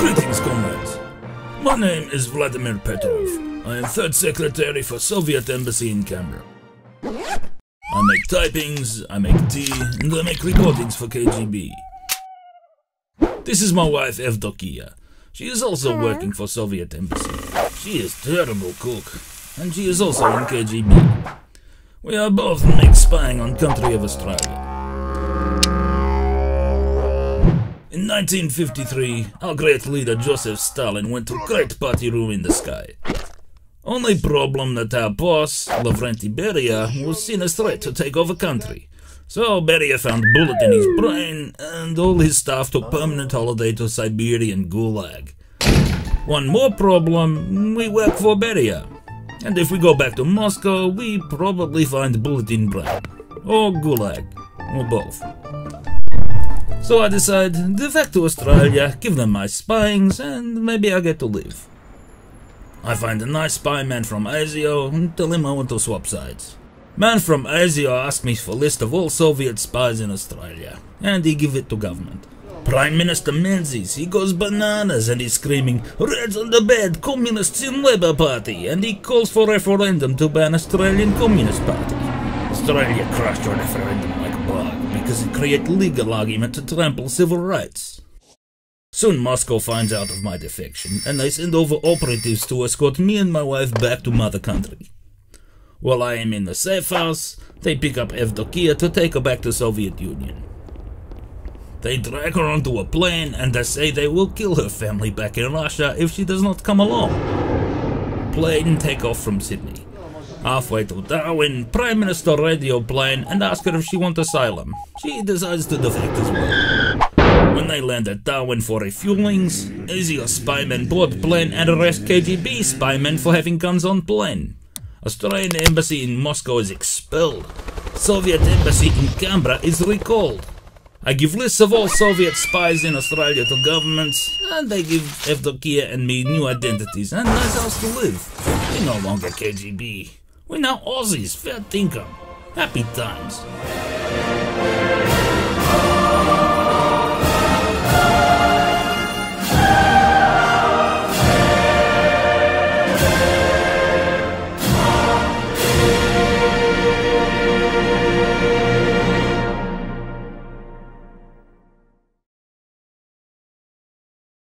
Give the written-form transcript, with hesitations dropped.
Greetings, comrades. My name is Vladimir Petrov. I am Third Secretary for Soviet Embassy in Canberra. I make typings, I make tea, and I make recordings for KGB. This is my wife Evdokia. She is also working for Soviet Embassy. She is terrible cook, and she is also in KGB. We are both make spying on country of Australia. In 1953, our great leader Joseph Stalin went to great party room in the sky. Only problem that our boss, Lavrenti Beria, was seen as threat to take over country. So Beria found bullet in his brain and all his staff took permanent holiday to Siberian Gulag. One more problem, we work for Beria. And if we go back to Moscow, we probably find bullet in brain. Or Gulag. Or both. So I decide, go back to Australia, give them my spyings, and maybe I get to live. I find a nice spy man from ASIO and tell him I want to swap sides. Man from ASIO asked me for a list of all Soviet spies in Australia, and he give it to government. Prime Minister Menzies, he goes bananas and he's screaming, "Reds on the bed, Communists in Labour Party," and he calls for referendum to ban Australian Communist Party. Australia crushed a referendum like bug. Because it creates legal argument to trample civil rights. Soon Moscow finds out of my defection, and they send over operatives to escort me and my wife back to mother country. While I am in the safe house, they pick up Evdokia to take her back to Soviet Union. They drag her onto a plane and they say they will kill her family back in Russia if she does not come along. Plane take off from Sydney. Halfway to Darwin, Prime Minister radio plane and ask her if she wants asylum. She decides to defect as well. When they land at Darwin for refuelings, ASIO spymen board plane and arrest KGB spymen for having guns on plane. Australian embassy in Moscow is expelled. Soviet embassy in Canberra is recalled. I give lists of all Soviet spies in Australia to governments, and they give Evdokia and me new identities and nice house to live. We're no longer KGB. We're now Aussies, fair dinkum. Happy times.